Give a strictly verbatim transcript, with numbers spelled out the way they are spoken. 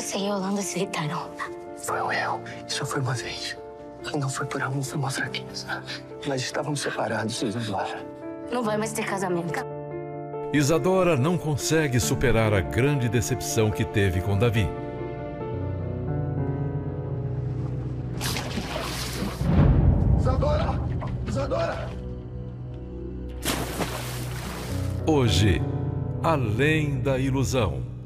Você e a Holanda se irritaram. Foi um erro. Só foi uma vez. Não foi por amor, foi uma fraqueza. Nós estávamos separados, Isadora. Não vai mais ter casamento. Isadora não consegue superar a grande decepção que teve com Davi. Isadora! Isadora! Hoje, Além da Ilusão.